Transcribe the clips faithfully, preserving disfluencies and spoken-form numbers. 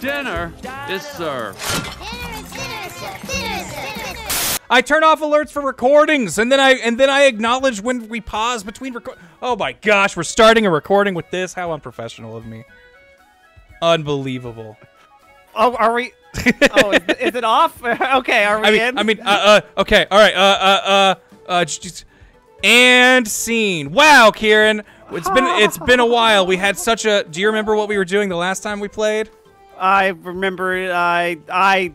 Dinner is served. Dinner is, dinner is served. Dinner is served. I turn off alerts for recordings, and then I and then I acknowledge when we pause between record. Oh my gosh, we're starting a recording with this? How unprofessional of me! Unbelievable. Oh, are we? Oh, is, is it off? Okay, are we I mean, in? I mean, uh, uh, okay, all right, uh, uh, uh, uh, just, just, and scene. Wow, Kieran, it's been it's been a while. We had such a. Do you remember what we were doing the last time we played? I remember. I I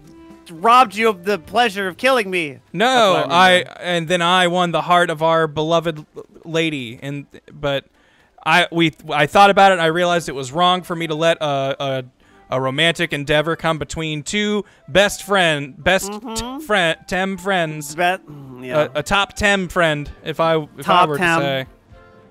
robbed you of the pleasure of killing me. No, I, I and then I won the heart of our beloved lady, and but I we I thought about it. And I realized it was wrong for me to let a. Uh, uh, A romantic endeavor come between two best friend, best mm-hmm. friend, tem friends, Bet, yeah. a, a top tem friend, if I if top I were tem. to say,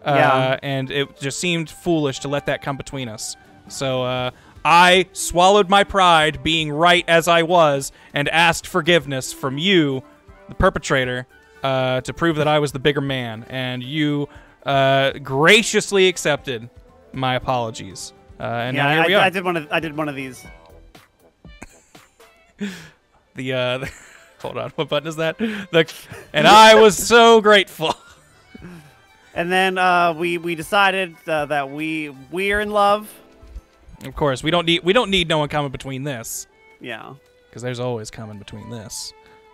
uh, yeah. And it just seemed foolish to let that come between us. So uh, I swallowed my pride, being right as I was, and asked forgiveness from you, the perpetrator, uh, to prove that I was the bigger man, and you uh, graciously accepted my apologies. Uh, and yeah, now here I, we are. I did one of I did one of these. the uh, the, hold on, what button is that? The and I was so grateful. And then uh, we we decided uh, that we we're in love. Of course, we don't need we don't need no one coming between this. Yeah, because there's always coming between this.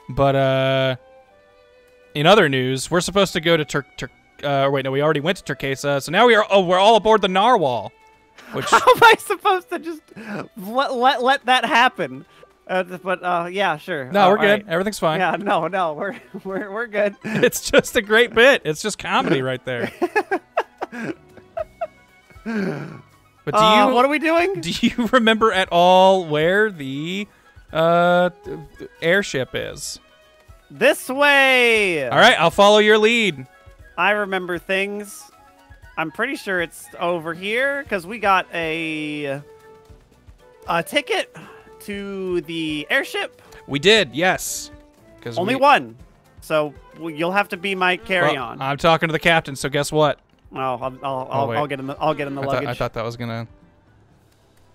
But uh, in other news, we're supposed to go to Tur Tur uh, wait, no, we already went to Turquesa, so now we are oh we're all aboard the narwhal. Which... How am I supposed to just let let, let that happen? Uh, but uh, yeah, sure. No, oh, we're good. Right. Everything's fine. Yeah, no, no, we're we're we're good. It's just a great bit. It's just comedy right there. But do uh, you? What are we doing? Do you remember at all where the uh, airship is? This way. All right, I'll follow your lead. I remember things. I'm pretty sure it's over here because we got a a ticket to the airship. We did, yes. Only we... one, so you'll have to be my carry-on. Well, I'm talking to the captain, so guess what? Oh, I'll, I'll, oh, I'll get in the I'll get in the I luggage. Thought, I thought that was gonna.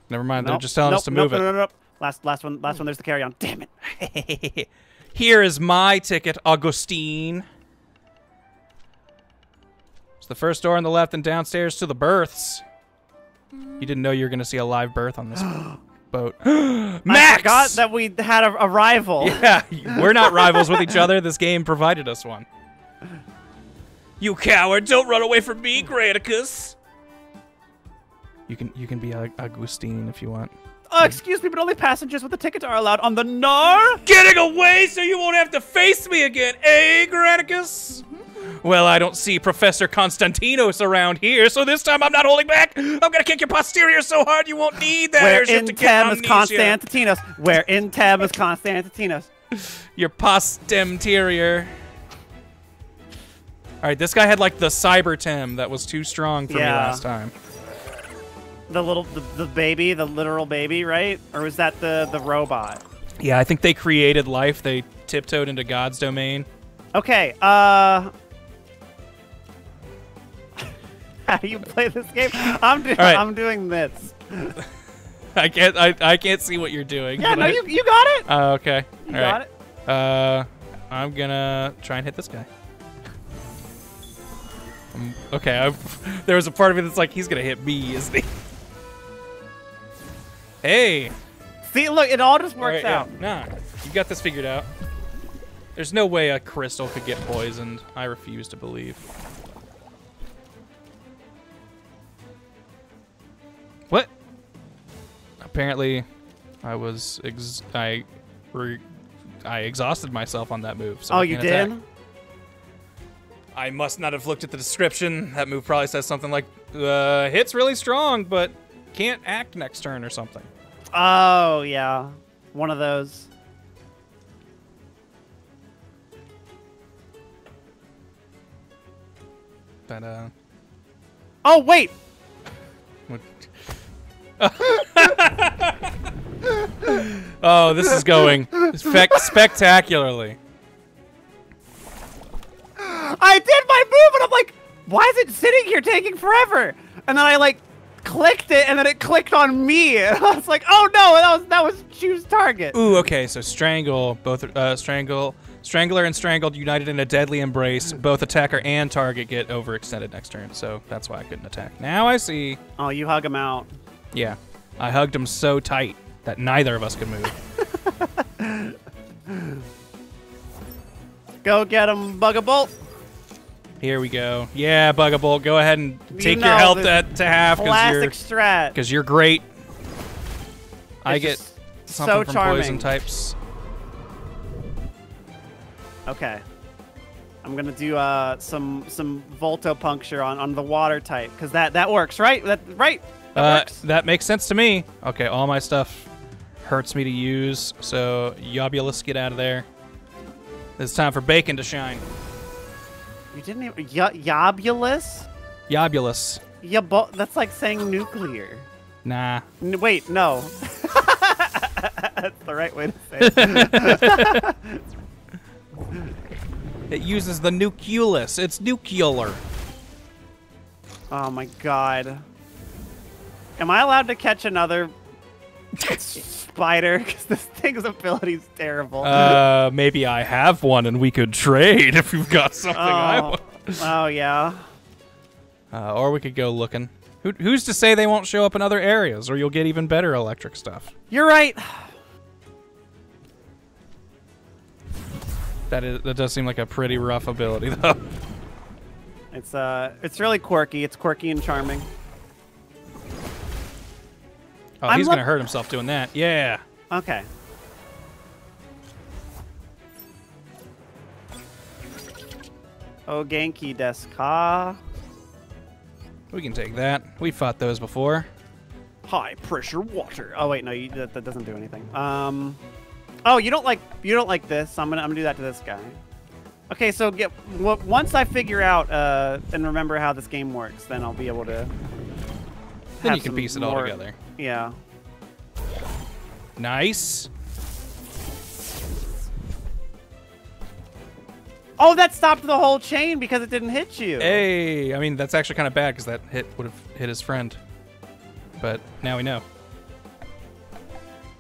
Never mind. Nope. They're just telling nope, us to nope, move nope, it. No, no, no, Last, last one. Last one. There's the carry-on. Damn it! Here is my ticket, Augustine. It's the first door on the left and downstairs to the berths. You didn't know you were going to see a live berth on this boat. Max! I forgot that we had a, a rival. Yeah, we're not rivals with each other. This game provided us one. You coward, don't run away from me, Granicus. You can you can be Augustine if you want. Uh, excuse me, but only passengers with a ticket are allowed on the Nar. Getting away so you won't have to face me again, eh, Granicus? Well, I don't see Professor Constantinos around here, so this time I'm not holding back. I'm gonna kick your posterior so hard you won't need that airship to get amnesia. Constantinos. Where in tab is Constantinos? Your posterior. All right, this guy had like the cyber tem that was too strong for yeah. me last time. The little, the, the baby, the literal baby, right? Or was that the the robot? Yeah, I think they created life. They tiptoed into God's domain. Okay. Uh. How do you play this game? I'm doing. Right. I'm doing this. I can't. I, I can't see what you're doing. Yeah, no, I, you you got it. Uh, okay. You All got right. it. Uh, I'm gonna try and hit this guy. Um, okay. I've, there was a part of me that's like, he's gonna hit me, isn't he? Hey. See, look, it all just works all right, out. Yeah. Nah, you got this figured out. There's no way a crystal could get poisoned. I refuse to believe. What? Apparently, I was ex I re I exhausted myself on that move. So oh, you did? Attack. I must not have looked at the description. That move probably says something like, uh, "Hits really strong, but can't act next turn" or something. Oh yeah, one of those. But uh. Oh wait. What? Oh, this is going spec spectacularly. I did my move, and I'm like, why is it sitting here taking forever? And then I like clicked it, and then it clicked on me. And I was like, oh no, that was that was choose target. Ooh, okay, so strangle, both uh, strangle, strangler and strangled united in a deadly embrace. Both attacker and target get overextended next turn, so that's why I couldn't attack. Now I see. Oh, you hug him out. Yeah, I hugged him so tight that neither of us could move. Go get him, Bugabolt. Here we go. Yeah, Bugabolt, go ahead and take you know, your health at, to half. Classic strat. Because you're great. It's I get something so from charming. Poison types. Okay. I'm gonna do uh, some some Voltopuncture on on the water type because that that works, right? That right. That, uh, works. That makes sense to me. Okay, all my stuff hurts me to use. So Yobulus, get out of there. It's time for bacon to shine. You didn't even... Yobulus? Yobulus. Yobo that's like saying nuclear. Nah. N wait, no. That's the right way to say it. It uses the nucleus. It's nuclear. Oh my god. Am I allowed to catch another spider? Because this thing's ability is terrible. Uh, maybe I have one and we could trade if you've got something oh. I want. Oh, yeah. Uh, or we could go looking. Who, who's to say they won't show up in other areas or you'll get even better electric stuff? You're right. That is, that does seem like a pretty rough ability, though. It's, uh, it's really quirky. It's quirky and charming. Oh, I'm he's going to hurt himself doing that. Yeah. Okay. Oh, Genki Desuka. We can take that. We fought those before. High pressure water. Oh wait, no, you, that, that doesn't do anything. Um Oh, you don't like you don't like this. I'm going to I'm going to do that to this guy. Okay, so get w once I figure out uh and remember how this game works, then I'll be able to Then you can piece it all together. Yeah. Nice. Oh, that stopped the whole chain because it didn't hit you. Hey, I mean, that's actually kind of bad because that hit would have hit his friend. But now we know.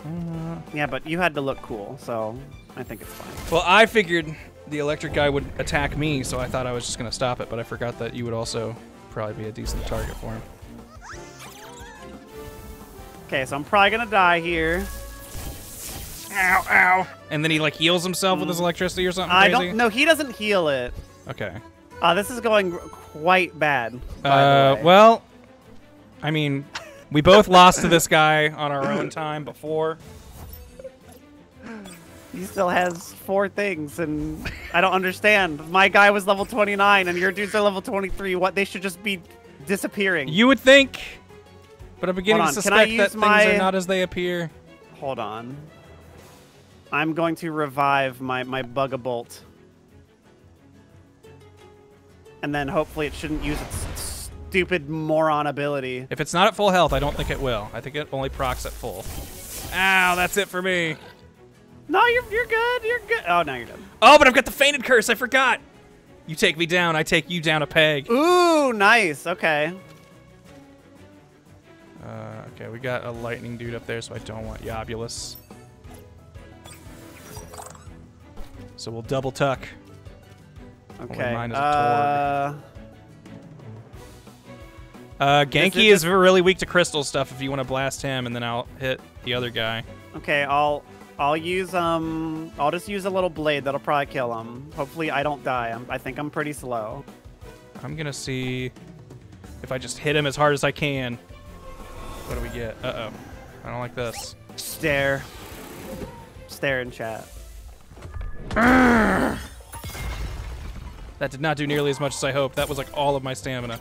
Uh, yeah, but you had to look cool, so I think it's fine. Well, I figured the electric guy would attack me, so I thought I was just going to stop it, but I forgot that you would also probably be a decent target for him. Okay, so I'm probably gonna die here. Ow, ow. And then he like heals himself mm. with his electricity or something I crazy? Don't, no, he doesn't heal it. Okay. Uh, this is going quite bad. Uh, well, I mean, we both lost to this guy on our own time before. He still has four things, and I don't understand. My guy was level twenty-nine, and your dudes are level twenty-three. What? They should just be disappearing. You would think. But I'm beginning to suspect that things my... are not as they appear. Hold on. I'm going to revive my, my Bugabolt. And then hopefully it shouldn't use its stupid moron ability. If it's not at full health, I don't think it will. I think it only procs at full. Ow, that's it for me. No, you're, you're good. You're good. Oh, now you're done. Oh, but I've got the fainted curse. I forgot. You take me down. I take you down a peg. Ooh, nice. Okay. Uh, okay, we got a lightning dude up there, so I don't want Yobulus. So we'll double tuck. Okay. Mine is a Torg. Uh, Genki is really weak to crystal stuff. If you want to blast him, and then I'll hit the other guy. Okay, I'll I'll use um I'll just use a little blade that'll probably kill him. Hopefully, I don't die. I'm, I think I'm pretty slow. I'm gonna see if I just hit him as hard as I can. What do we get? Uh-oh. I don't like this. Stare. Stare in chat. Urgh. That did not do nearly as much as I hoped. That was like all of my stamina.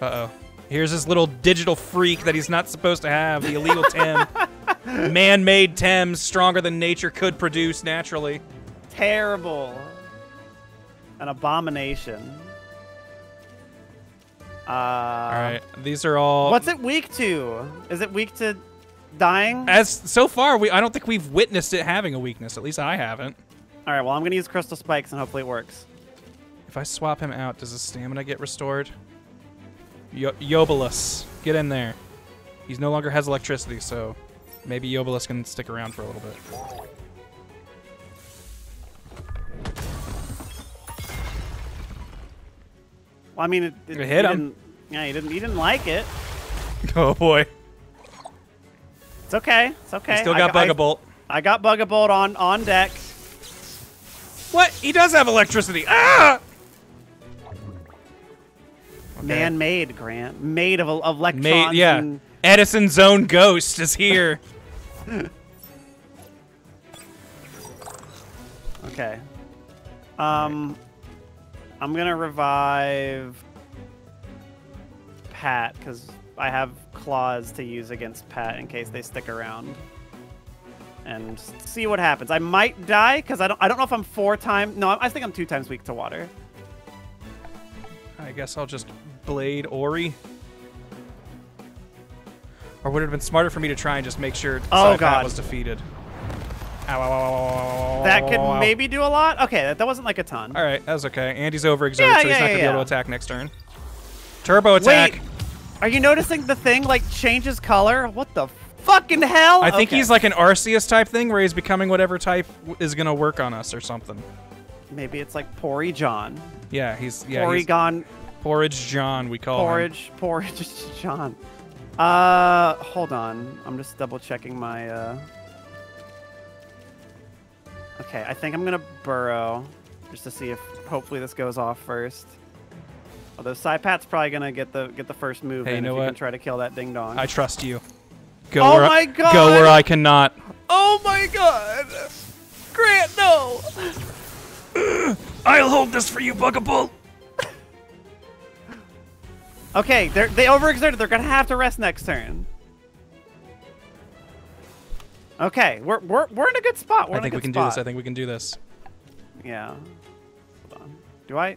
Uh-oh. Here's this little digital freak that he's not supposed to have. The illegal Tem. Man-made Tem stronger than nature could produce naturally. Terrible. An abomination. Uh, all right, these are all. What's it weak to? Is it weak to dying? As so far, we I don't think we've witnessed it having a weakness. At least I haven't. All right, well I'm gonna use crystal spikes and hopefully it works. If I swap him out, does his stamina get restored? Yo Yobulus, Get in there. He no longer has electricity, so maybe Yobulus can stick around for a little bit. Well, I mean, it, it, it hit he him. Didn't, yeah, he didn't. He didn't like it. Oh boy. It's okay. It's okay. He still got Bugabolt. I got Bugabolt on on deck. What? He does have electricity. Ah! Okay. Man-made, Grant. Made of of electrons. Made, yeah. And Edison's own ghost is here. Okay. Um, I'm gonna revive Pat because I have claws to use against Pat in case they stick around. And see what happens. I might die because I don't. I don't know if I'm four times. No, I think I'm two times weak to water. I guess I'll just blade Ori. Or would it have been smarter for me to try and just make sure oh, God. was defeated? Ow, ow, ow, ow, that could ow, maybe do a lot. Okay, that, that wasn't like a ton. All right, that was okay. Andy's overexerted, yeah, so yeah, he's not yeah, gonna yeah. be able to attack next turn. Turbo attack. Wait, are you noticing the thing like changes color? What the fucking hell? I think okay. he's like an Arceus type thing where he's becoming whatever type is gonna work on us or something. Maybe it's like Porry-E John. Yeah, he's yeah. Porygon. Porridge John, we call Porridge, him. Porridge John. Uh, hold on. I'm just double checking my. Uh... Okay, I think I'm gonna burrow just to see if hopefully this goes off first. Although Psypat's probably gonna get the get the first move hey, in you know if what? you can try to kill that ding dong. I trust you. Go oh where my I, god! Go where I cannot. Oh my god! Grant, no! I'll hold this for you, Bugabolt. Okay, they they overexerted. They're gonna have to rest next turn. Okay, we're we're we're in a good spot. We're I think we can spot. do this. I think we can do this. Yeah. Hold on. Do I?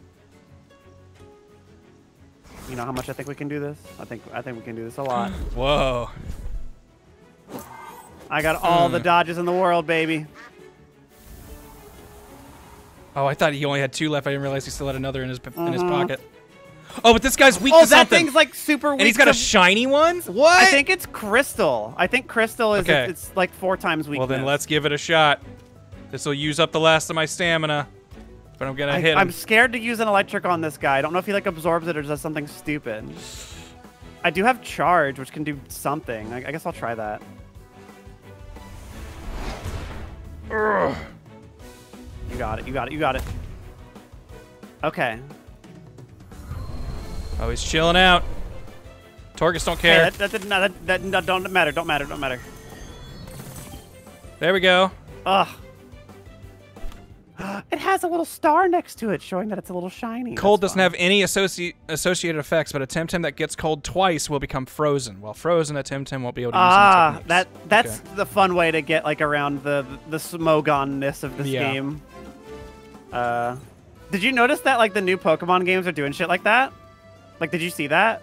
You know how much I think we can do this? I think I think we can do this a lot. Whoa. I got all mm. the dodges in the world, baby. Oh, I thought he only had two left. I didn't realize he still had another in his mm-hmm. in his pocket. Oh, but this guy's weak oh, to something. Oh, that thing's like super weak. And he's got to... a shiny one? What? I think it's Crystal. I think Crystal is okay. it's, it's like four times weakness. Well, then let's give it a shot. This will use up the last of my stamina, but I'm going to hit him. I'm scared to use an electric on this guy. I don't know if he like absorbs it or does something stupid. I do have charge, which can do something. I, I guess I'll try that. Ugh. You got it, you got it, you got it. Okay. Oh, he's chilling out. Torgus don't care. Hey, that, that, no, that, that no, don't matter, don't matter, don't matter. There we go. Ugh. It has a little star next to it, showing that it's a little shiny. Cold That's doesn't fun. have any associ associated effects, but a Temtem that gets cold twice will become frozen. While frozen, a Temtem won't be able to use ah, any that that's okay. the fun way to get like around the the Smogon-ness of this yeah. game. Uh, did you notice that like the new Pokemon games are doing shit like that? Like, did you see that?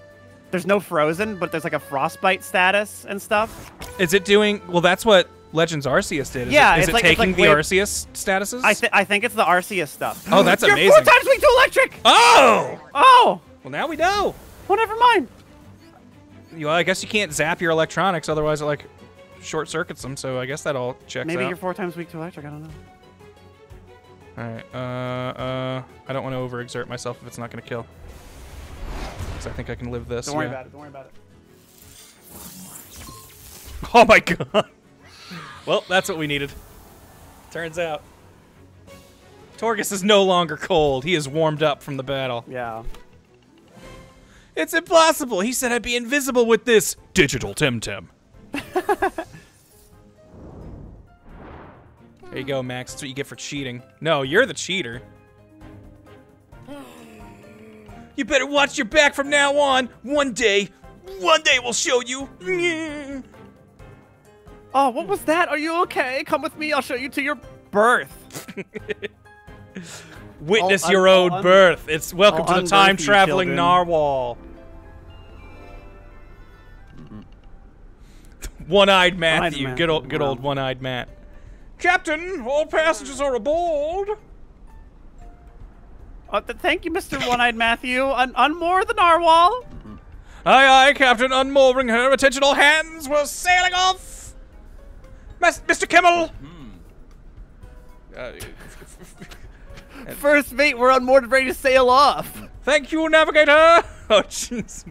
There's no frozen, but there's like a Frostbite status and stuff. Is it doing... Well, that's what Legends Arceus did. Is yeah. It, is it like, taking like the weird, Arceus statuses? I, th I think it's the Arceus stuff. Oh, that's You're amazing. You're four times weak to electric! Oh! Oh! Well, now we know. Well, never mind. Well, I guess you can't zap your electronics, otherwise it, like, short-circuits them, so I guess that all checks Maybe out. Maybe you're four times weak to electric, I don't know. All right. Uh, uh, I don't want to overexert myself if it's not going to kill. I think I can live this. Don't worry yeah. about it. Don't worry about it. Oh my god. Well, that's what we needed. Turns out. Torgus is no longer cold. He is warmed up from the battle. Yeah. It's impossible. He said I'd be invisible with this digital Temtem. There you go, Max. That's what you get for cheating. No, you're the cheater. You better watch your back from now on. One day, one day we'll show you. Oh, what was that? Are you okay? Come with me. I'll show you to your birth. Witness all your own birth. It's welcome all to the time-traveling narwhal. One-eyed Matthew. One good old, good old one-eyed Matt. Captain, all passengers are aboard. Uh, th thank you, Mister One-Eyed Matthew. Un unmoor the narwhal. Aye, aye, Captain, unmooring her attention, all hands, we're sailing off! Mas Mister Kimmel! Mm-hmm. uh, First mate, we're unmoored, ready to sail off! Thank you, Navigator! Oh, jeez.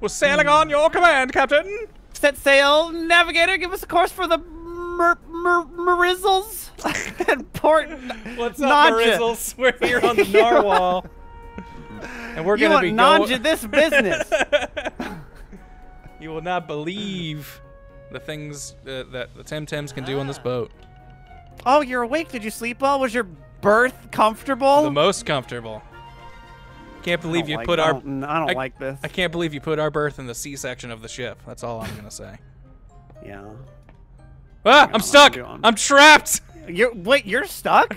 We're sailing on your command, Captain! Set sail, Navigator, give us a course for the mer mer Merizzles and Port. What's up, Merizzles? We're here on the Narwhal. And we're going to be going... You this business! You will not believe the things uh, that the Temtems can do on this boat. Oh, you're awake. Did you sleep well? Was your berth comfortable? The most comfortable. Can't believe you like, put I our... Don't, I don't I, like this. I can't believe you put our berth in the C-section of the ship. That's all I'm going to say. Yeah. Ah, I'm stuck! I'm, I'm trapped! You're, wait, you're stuck?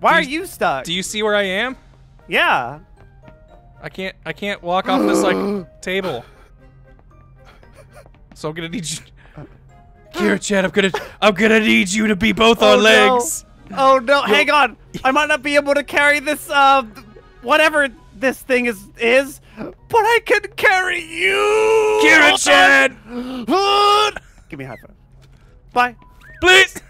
Why you, are you stuck? Do you see where I am? Yeah. I can't I can't walk off this like table. So I'm gonna need you Kira-chan, I'm gonna I'm gonna need you to be both oh, our legs. No. Oh no, You'll... hang on. I might not be able to carry this uh whatever this thing is is, but I can carry you Kira-chan. Give me a high five. Bye. Please.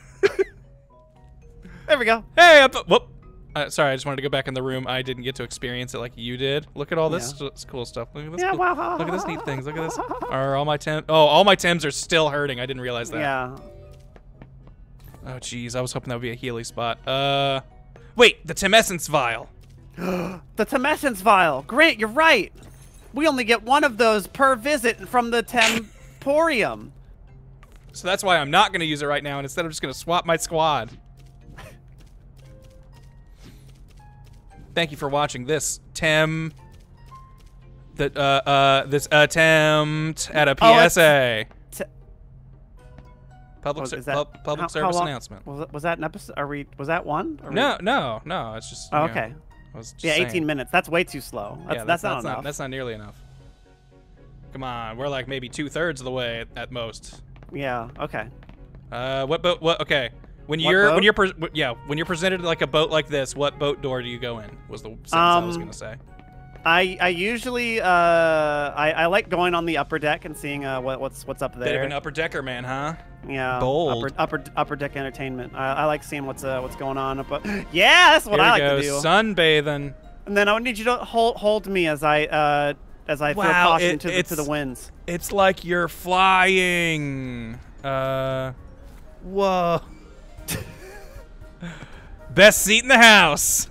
There we go. Hey, I'm whoop. Uh, sorry, I just wanted to go back in the room. I didn't get to experience it like you did. Look at all this yeah. st cool stuff. Look at this. Yeah, cool, wow. Look at this neat things. Look at this. Are all my Tems? Oh, all my Tems are still hurting. I didn't realize that. Yeah. Oh, jeez. I was hoping that would be a Healy spot. Uh, wait. The Temescence vial. The Temescence vial. Great. You're right. We only get one of those per visit from the Temporium. So that's why I'm not going to use it right now. And instead, I'm just going to swap my squad. Thank you for watching this Tem, that uh uh this attempt at a P S A. Oh, public oh, ser that, pub public how, service how announcement. Was that, was that an episode? Are we? Was that one? Are no, we... no, no. It's just. Oh, okay. Know, I was just yeah, saying. eighteen minutes. That's way too slow. That's, yeah, that's, that's not that's enough. Not, that's not nearly enough. Come on, we're like maybe two thirds of the way at, at most. Yeah. Okay. Uh, what boat? What? Okay. When what you're boat? when you're pre yeah when you're presented like a boat like this, what boat door do you go in? Was the sentence um, I was gonna say. I I usually uh I, I like going on the upper deck and seeing uh what, what's what's up there. Bit of an upper decker man, huh? Yeah. Bold. Upper upper, upper deck entertainment. I, I like seeing what's uh what's going on up. up. Yeah, that's what Here I like go. to do. Sunbathing. And then I would need you to hold hold me as I uh as I wow, throw caution it, to the, to the winds. It's like you're flying. Uh, whoa. Best seat in the house.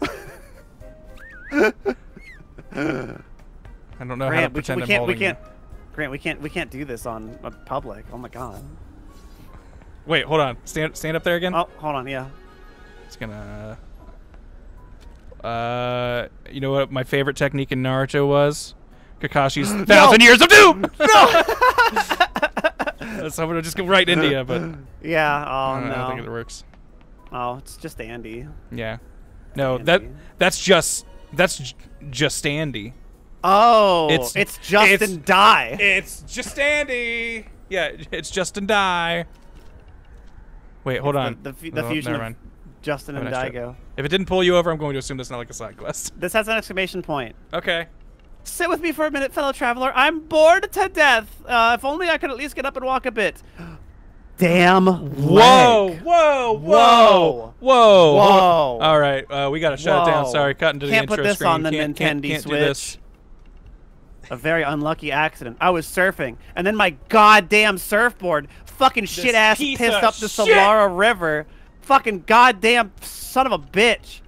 I don't know Grant, how to pretend we, we I'm holding. We can't, Grant, we can't. We can't do this on public. Oh my god. Wait, hold on. Stand, stand up there again. Oh, hold on. Yeah. It's gonna. Uh, you know what my favorite technique in Naruto was? Kakashi's thousand no! years of doom. No. Someone would just go right into you, but yeah. Oh I don't no. I don't think it works. Oh, it's just Andy. Yeah. No, Andy. that that's just that's just Andy. Oh, it's it's Justin Die. It's just Andy. Yeah, it's Justin Die. Wait, hold it's on. The, the, the no, fusion of Justin and Daigo. If it didn't pull you over, I'm going to assume that's not like a side quest. This has an exclamation point. Okay. Sit with me for a minute, fellow traveler. I'm bored to death. Uh, if only I could at least get up and walk a bit. Damn! Whoa! Leg. Whoa! Whoa! Whoa! Whoa! All right, uh, we gotta shut whoa. it down. Sorry, cutting to the intro screen. Can't put this screen. on the can't, Nintendo can't, can't Switch. A very unlucky accident. I was surfing, and then my goddamn surfboard, fucking shit ass, pissed up the Solara River. Fucking goddamn son of a bitch.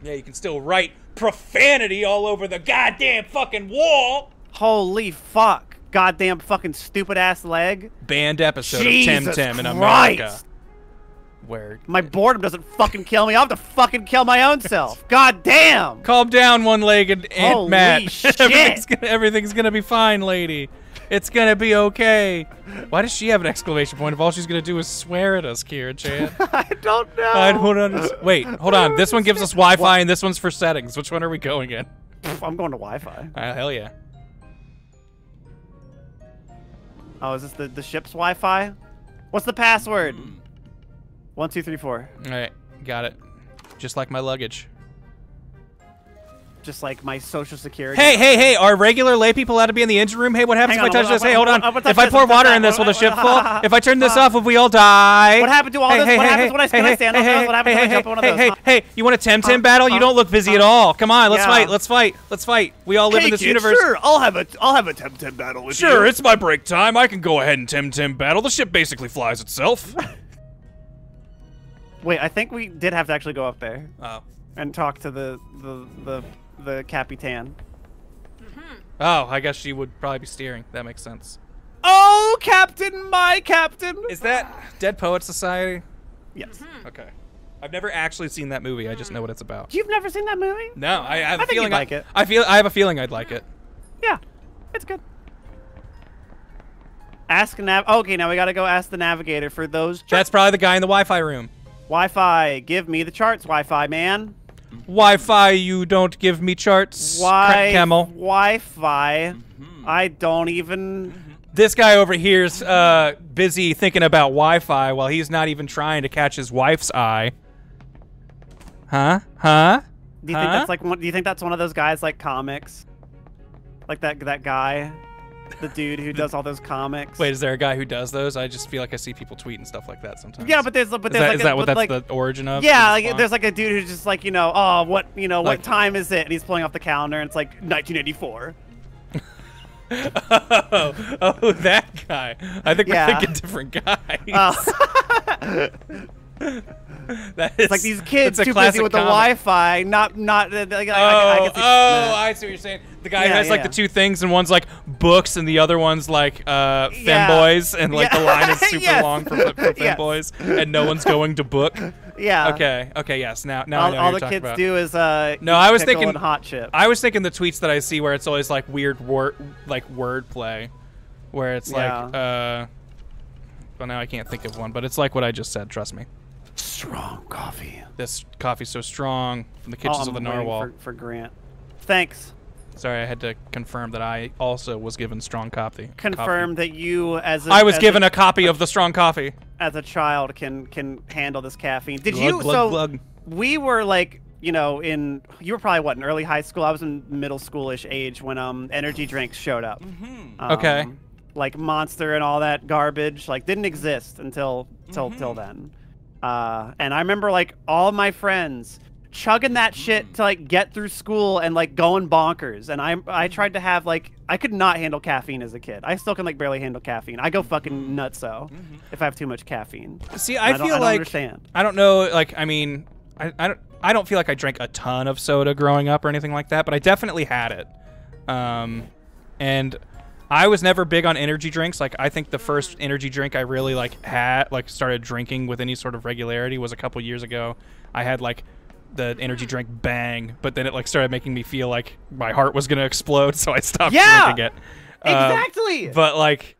Yeah, you can still write profanity all over the goddamn fucking wall. Holy fuck! Goddamn fucking stupid ass leg. Banned episode Jesus of Temtem in America. Where my boredom doesn't fucking kill me. I have to fucking kill my own self. Goddamn. Calm down, one-legged Aunt Holy Matt. Shit. everything's, gonna, everything's gonna be fine, lady. It's gonna be okay. Why does she have an exclamation point if all she's gonna do is swear at us, Kira-chan? I don't know. I don't understand. Wait, hold on. This one gives us Wi-Fi what? and this one's for settings. Which one are we going in? I'm going to Wi-Fi. Uh, hell yeah. Oh, is this the, the ship's Wi-Fi? What's the password? Mm. One, two, three, four. All right, got it. Just like my luggage. just like my social security. Hey, hey, hey! Are regular lay people allowed to be in the engine room? Hey, what happens Hang if on, I touch what, this? What, hey, hold on. What, what, what, if I pour water in this, will the ship fall? If I turn this off, will we all die? What happened to all this? What happens when I stand on those? What happens when I jump on one of those? Hey, hey, hey! You want a Temtem battle? You don't look busy at all. Come on, let's fight! Let's fight! Let's fight! We all live in this universe. Sure, I'll have a, I'll have a Temtem battle with you. Sure, it's my break time. I can go ahead and Temtem battle. The ship basically flies itself. Wait, I think we did have to actually go up there oh. and talk to the the the, the Capitan. Mm-hmm. Oh, I guess she would probably be steering. That makes sense. Oh, Captain, my Captain! Is that Dead Poets Society? Yes. Mm-hmm. Okay. I've never actually seen that movie. I just know what it's about. You've never seen that movie? No, I, I have I a feeling I like it. I feel I have a feeling I'd like it. Yeah, it's good. Ask nav. Okay, now we gotta go ask the navigator for those. That's probably the guy in the Wi-Fi room. Wi-Fi, give me the charts, Wi-Fi man. Wi-Fi, you don't give me charts, Wi Camel. Wi-Fi, mm-hmm. I don't even... Mm-hmm. This guy over here's uh, busy thinking about Wi-Fi while he's not even trying to catch his wife's eye. Huh? Huh? Do you huh? think that's like? One, do you think that's one of those guys like comics? Like that that guy, the dude who does all those comics. Wait, is there a guy who does those? I just feel like I see people tweet and stuff like that sometimes. Yeah, but there's but there's is that, like is a, that what that's like, the origin of? Yeah, like, there's like a dude who's just like you know, oh what you know like, what time is it? And he's pulling off the calendar and it's like nineteen eighty-four. oh, oh, that guy. I think yeah. we're thinking different guys. Oh. That is, it's like these kids too busy with the Wi-Fi, not not. Uh, like, oh, I, I can see, oh uh, I see what you're saying. The guy yeah, who has yeah, like yeah. the two things, and one's like books, and the other one's like uh, femboys, yeah. and like yeah. the line is super yes. long for, for femboys, yes. and no one's going to book. Yeah. Okay. Okay. Yes. Now, now all, I know all what you're the kids about. do is uh. No, I was thinking hot chip. I was thinking the tweets that I see where it's always like weird word, like wordplay, where it's yeah. like uh. Well, now I can't think of one, but it's like what I just said. Trust me. Strong coffee. This coffee's so strong from the kitchens oh, of the narwhal. For, for Grant. Thanks. Sorry, I had to confirm that I also was given strong coffee. Confirm coffee. that you, as a, I was as given a, a copy of the strong coffee. As a child, can can handle this caffeine. Did glug, you? Glug, so glug. we were like, you know, in you were probably what in early high school. I was in middle schoolish age when um energy drinks showed up. Mm-hmm. um, okay. Like Monster and all that garbage like didn't exist until till mm-hmm. till then. Uh, and I remember like all my friends chugging that shit to like get through school and like going bonkers. And I I tried to have like I could not handle caffeine as a kid. I still can like barely handle caffeine. I go fucking nutso if I have too much caffeine. See, I, I feel I like understand. I don't know. Like I mean, I I don't I don't feel like I drank a ton of soda growing up or anything like that, but I definitely had it. Um, and. I was never big on energy drinks. Like I think the first energy drink I really like had like started drinking with any sort of regularity was a couple years ago. I had like the energy drink Bang, but then it like started making me feel like my heart was gonna explode, so I stopped yeah, drinking it. Exactly. Uh, but like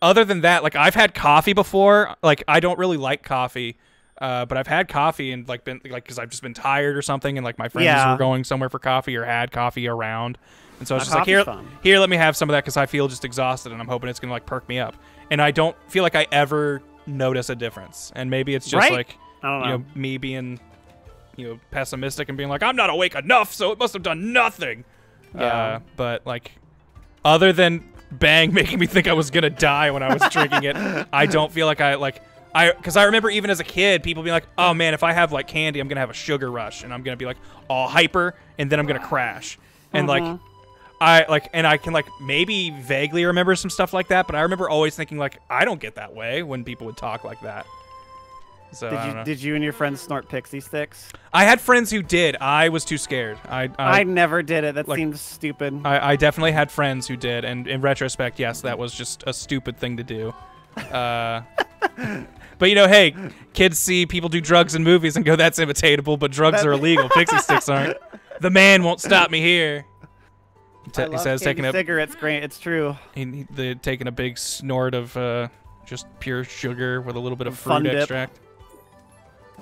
other than that, like I've had coffee before. Like I don't really like coffee. Uh, but I've had coffee and like been like because I've just been tired or something and like my friends yeah. were going somewhere for coffee or had coffee around. And so I was just like, here, fun. here, let me have some of that because I feel just exhausted and I'm hoping it's going to like perk me up. And I don't feel like I ever notice a difference. And maybe it's just right? like, I don't know. You know, me being, you know, pessimistic and being like, I'm not awake enough, so it must have done nothing. Yeah. Uh, but like, other than Bang making me think I was going to die when I was drinking it, I don't feel like I like, I, because I remember even as a kid, people being like, oh man, if I have like candy, I'm going to have a sugar rush and I'm going to be like all hyper and then I'm going to crash. And mm-hmm. like, I like, and I can like maybe vaguely remember some stuff like that, but I remember always thinking like, I don't get that way when people would talk like that. So did you, did you and your friends snort Pixie Sticks? I had friends who did. I was too scared. I I, I never did it. That like, seems stupid. I, I definitely had friends who did, and in retrospect, yes, that was just a stupid thing to do. Uh, but you know, hey, kids see people do drugs in movies and go, that's imitatable, but drugs are illegal. Pixie Sticks aren't. The man won't stop me here. T I he says taking a cigarettes, Grant. It's true. He, he taking a big snort of uh, just pure sugar with a little bit of fruit extract.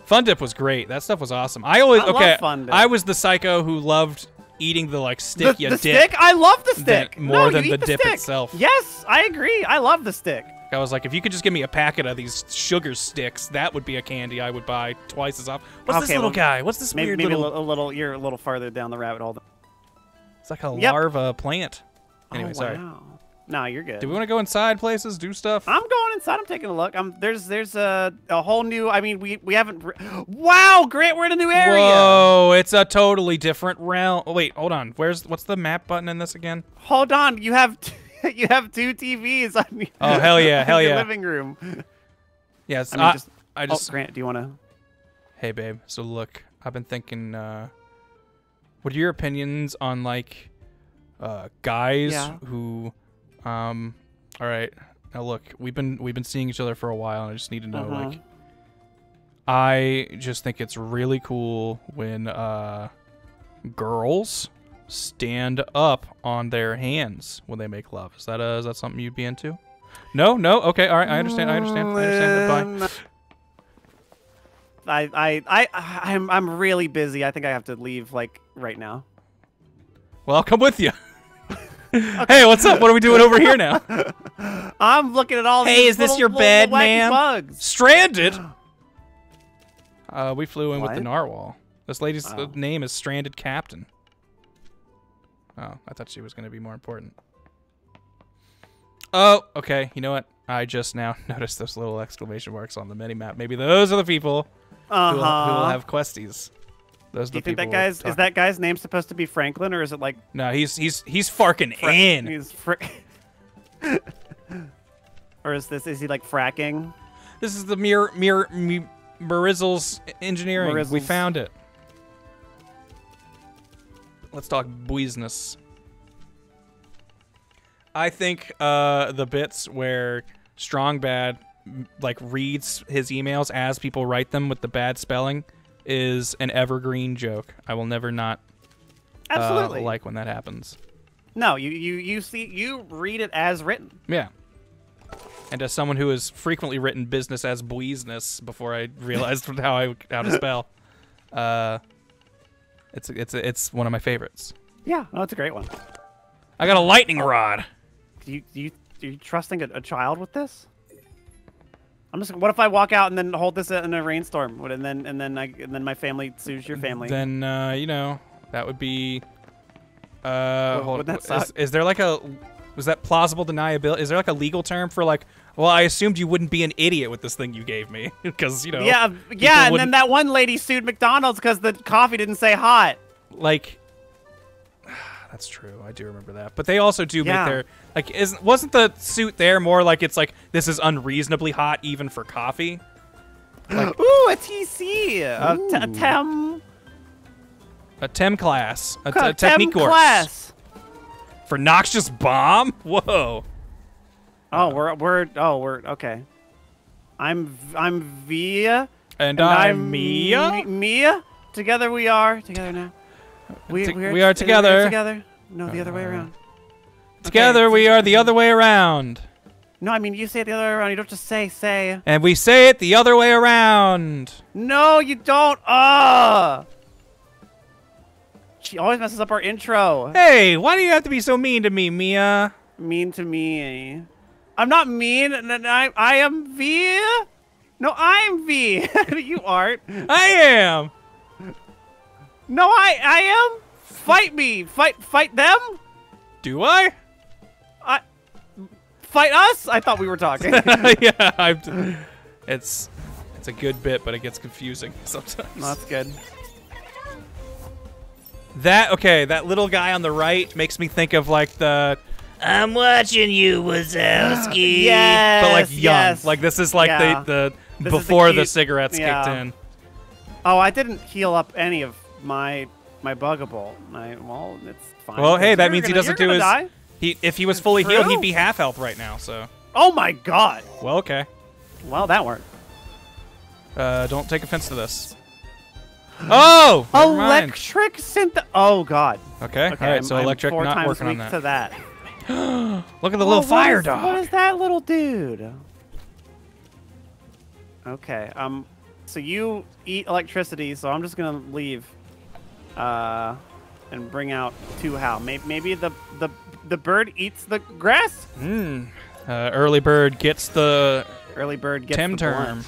Fun Dip was great. That stuff was awesome. I always I okay. Love Fun Dip. I was the psycho who loved eating the like stick. The, you the dip stick. I love the stick than, more no, than the, the dip stick. itself. Yes, I agree. I love the stick. I was like, if you could just give me a packet of these sugar sticks, that would be a candy I would buy twice as often. What's okay, this little well, guy? What's this maybe, weird maybe little? Maybe a little. You're a little farther down the rabbit hole. It's like a yep. larva plant. Anyway, oh, sorry. Wow. No, you're good. Do we want to go inside places, do stuff? I'm going inside. I'm taking a look. I'm there's there's a a whole new. I mean, we we haven't. Wow, Grant, we're in a new area. Whoa, it's a totally different realm. Oh, wait, hold on. Where's what's the map button in this again? Hold on, you have t you have two T Vs on your, oh hell yeah, hell your yeah. living room. Yes, I, mean, I just. I just oh, Grant, do you want to? Hey babe, so look, I've been thinking. Uh, what are your opinions on like uh, guys yeah. who? Um, all right. Now look, we've been we've been seeing each other for a while, and I just need to know. Uh-huh. Like, I just think it's really cool when uh, girls stand up on their hands when they make love. Is that uh, is that something you'd be into? No, no. Okay, all right. I understand. I understand. I understand. Goodbye. I I I I'm I'm really busy. I think I have to leave like right now. Well, I'll come with you. Okay. Hey, what's up? What are we doing over here now? I'm looking at all hey, these. Hey, is this little, your little, bed, ma'am? Stranded. Uh, we flew in what? with the narwhal. This lady's oh. name is Stranded Captain. Oh, I thought she was going to be more important. Oh, okay. You know what? I just now noticed those little exclamation marks on the minimap. Maybe those are the people uh-huh. who, will, who will have questies. Those Do you think that guy's talking. Is that guy's name supposed to be Franklin, or is it like? No, he's he's he's Farkin fra in. He's fr or is this is he like fracking? This is the mirror mirror Merizzles engineering. Merizzles. We found it. Let's talk business. I think uh, the bits where Strong Bad like reads his emails as people write them with the bad spelling. Is an evergreen joke. I will never not absolutely uh, like when that happens. No, you you you see you read it as written. Yeah. And as someone who has frequently written business as buizness before I realized how I how to spell, uh, it's it's it's one of my favorites. Yeah, no, it's a great one. I got a lightning rod. Do you do you are you trusting a, a child with this? I'm just. What if I walk out and then hold this in a rainstorm, and then and then I and then my family sues your family? Then uh, you know that would be. Uh, would, hold would that suck? Is, is there like a? Was that plausible deniability? Is there like a legal term for like? Well, I assumed you wouldn't be an idiot with this thing you gave me, because you know. Yeah, yeah, and then that one lady sued McDonald's because the coffee didn't say hot. Like. That's true. I do remember that. But they also do yeah. make their like. Isn't wasn't the suit there more like it's like this is unreasonably hot even for coffee? Like, ooh, a T C, ooh. A, t a T E M, a T E M class, a, a technique course class for noxious bomb. Whoa. Oh, we're we're oh we're okay. I'm I'm Via and, and I'm, I'm Mia. Mia, together we are together now. We, we, are we are together. Together. No, the uh, other way around. Together okay. we are the other way around. No, I mean you say it the other way around. You don't just say say. And we say it the other way around. No, you don't. Ah. Uh. She always messes up our intro. Hey, why do you have to be so mean to me, Mia? Mean to me. I'm not mean. I I am V. No, I'm V. You aren't. I am. No, I I am. Fight me. Fight fight them. Do I? I fight us? I thought we were talking. Yeah, I'm, it's it's a good bit, but it gets confusing sometimes. That's good. That okay? That little guy on the right makes me think of like the. I'm watching you, Wazowski. Yes, but like young. Yes. Like this is like yeah. the the this before the, the cigarettes yeah. kicked in. Oh, I didn't heal up any of. My my Bugabolt. My well, it's fine. Well, hey, that means gonna, he doesn't do his. Die. He if he was it's fully true. healed, he'd be half health right now. So. Oh my God. Well, okay. Well, that worked. Uh, don't take offense to this. Oh. Electric synth. Oh God. Okay. okay All right. I'm, so I'm electric. Four not times working weak on that. To that. Look at the oh, little fire is, dog. What is that little dude? Okay. Um. So you eat electricity. So I'm just gonna leave. Uh, and bring out two how. Maybe, maybe the, the the bird eats the grass? Mm. Uh, early bird gets the... Early bird gets Tem the term.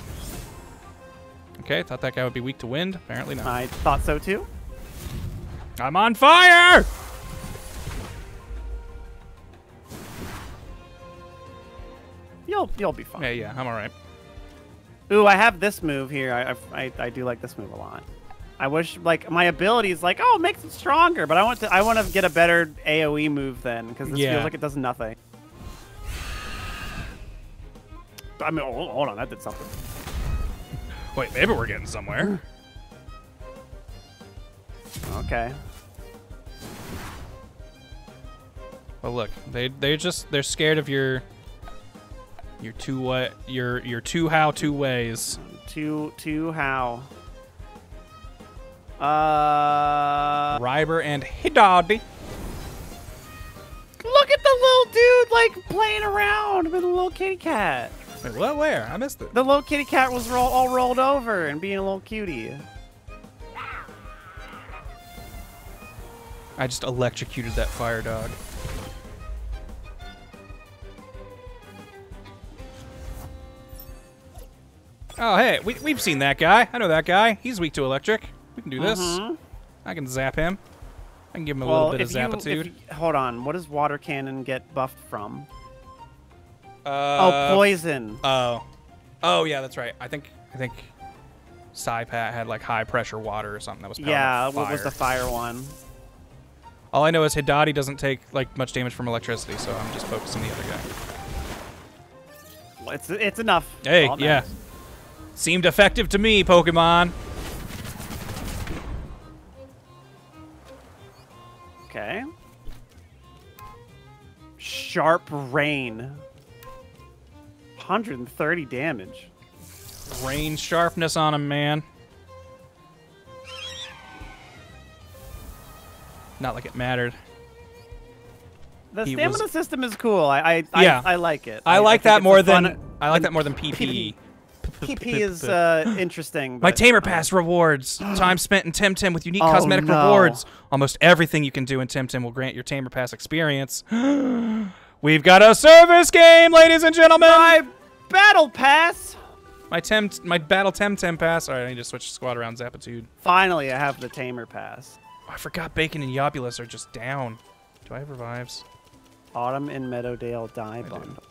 Okay, thought that guy would be weak to wind. Apparently not. I thought so too. I'm on fire! you'll be fine. Yeah, yeah, I'm all right. Ooh, I have this move here. I, I, I do like this move a lot. I wish, like, my ability is like, oh, it makes it stronger, but I want to, I want to get a better AoE move then, because this yeah. feels like it does nothing. I mean, oh, hold on, that did something. Wait, maybe we're getting somewhere. Okay. Well, look, they they just they're scared of your your two what your your two how two ways. Two two how. Uh. Ryber and Hidadi. Look at the little dude like playing around with a little kitty cat. Wait, what? Where? I missed it. The little kitty cat was roll all rolled over and being a little cutie. I just electrocuted that fire dog. Oh, hey, we, we've seen that guy. I know that guy. He's weak to electric. We can do this. Mm-hmm. I can zap him. I can give him a well, little bit of zapitude. You, you, hold on. What does water cannon get buffed from? Uh, oh, poison. Oh. Oh, yeah, that's right. I think I think Psypat had, like, high-pressure water or something that was powered Yeah, fire. What was the fire one? All I know is Hidadi doesn't take, like, much damage from electricity, so I'm just focusing on the other guy. Well, it's, it's enough. Hey, All yeah. Nice. Seemed effective to me, Pokemon. Okay. Sharp Rain. one hundred thirty damage. Rain sharpness on him, man. Not like it mattered. The he stamina was... system is cool. I I, yeah. I I like it. I, I like that more than fun... I like that more than P P E. P P is uh, interesting. But, my Tamer Pass uh, rewards time spent in Temtem with unique oh, cosmetic no. rewards. Almost everything you can do in Temtem will grant your Tamer Pass experience. We've got a service game, ladies and gentlemen. My Battle Pass. My Tem, my Battle Temtem Pass. All right, I need to switch squad around Zapitude. Finally, I have the Tamer Pass. Oh, I forgot Bacon and Yobulus are just down. Do I have revives? Autumn and Meadowdale die bundle.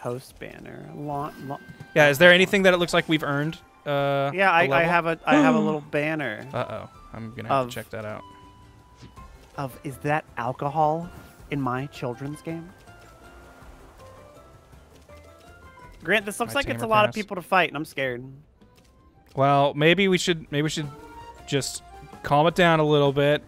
Host banner. La la yeah, is there anything that it looks like we've earned? Uh, yeah, I, I have a I have a little banner. Uh oh, I'm gonna have of, to check that out. Of is that alcohol in my children's game? Grant, this looks my like it's a lot pass. of people to fight, and I'm scared. Well, maybe we should maybe we should just calm it down a little bit,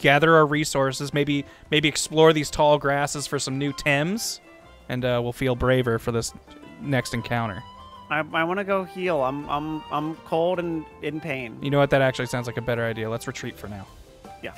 gather our resources, maybe maybe explore these tall grasses for some new Tems. And uh, we'll feel braver for this next encounter. I, I want to go heal. I'm I'm I'm cold and in pain. You know what? That actually sounds like a better idea. Let's retreat for now. Yeah.